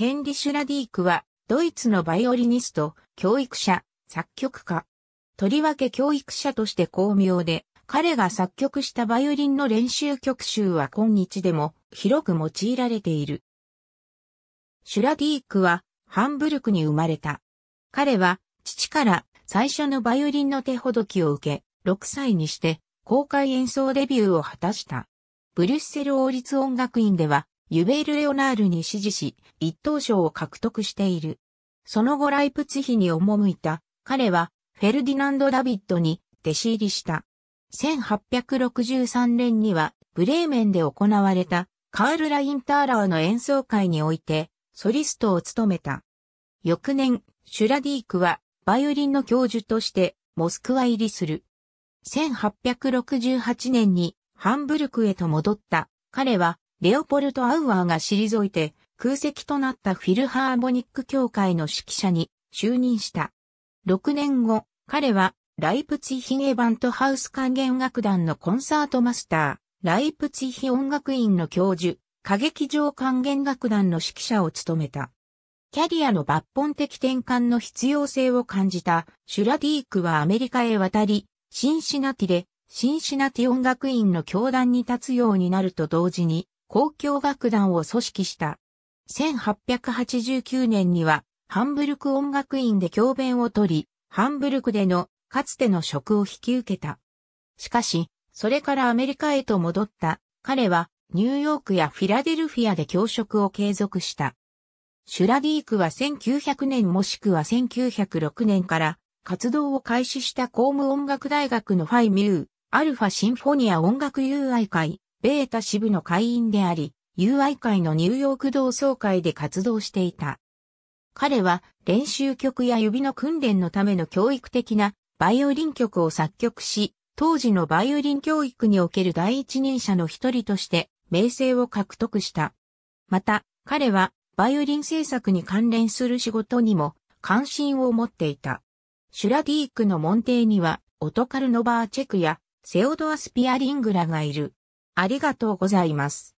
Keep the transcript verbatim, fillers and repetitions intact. ヘンリ・シュラディークは、ドイツのバイオリニスト、教育者、作曲家。とりわけ教育者として巧妙で、彼が作曲したバイオリンの練習曲集は今日でも広く用いられている。シュラディークはハンブルクに生まれた。彼は父から最初のバイオリンの手ほどきを受け、ろくさいにして公開演奏デビューを果たした。ブリュッセル王立音楽院ではユベール・レオナールに師事し、一等賞を獲得している。その後ライプツィヒに赴いた彼は、フェルディナンド・ダビッドに弟子入りした。せんはっぴゃくろくじゅうさんねんにはブレーメンで行われたカール・ラインターラーの演奏会においてソリストを務めた。翌年、シュラディークはバイオリンの教授としてモスクワ入りする。せんはっぴゃくろくじゅうはちねんにハンブルクへと戻った彼はレオポルト・アウアーが退いて空席となったフィルハーモニック協会の指揮者に就任した。ろくねんご、彼は、ライプツィヒゲバントハウス管弦楽団のコンサートマスター、ライプツィヒ音楽院の教授、歌劇場管弦楽団の指揮者を務めた。キャリアの抜本的転換の必要性を感じたシュラディークはアメリカへ渡り、シンシナティで、シンシナティ音楽院の教壇に立つようになると同時に、交響楽団を組織した。せんはっぴゃくはちじゅうきゅうねんには、ハンブルク音楽院で教鞭を取り、ハンブルクでのかつての職を引き受けた。しかし、それからアメリカへと戻った彼はニューヨークやフィラデルフィアで教職を継続した。シュラディークはせんきゅうひゃくねんもしくはせんきゅうひゃくろくねんから活動を開始したコーム音楽大学のファイミュー、アルファシンフォニア音楽友愛会、ベータ支部の会員であり、友愛会のニューヨーク同窓会で活動していた。彼は練習曲や指の訓練のための教育的なバイオリン曲を作曲し、当時のバイオリン教育における第一人者の一人として名声を獲得した。また、彼はバイオリン制作に関連する仕事にも関心を持っていた。シュラディークの門弟にはオトカル・ノバーチェクやセオドア・スピアリングらがいる。ありがとうございます。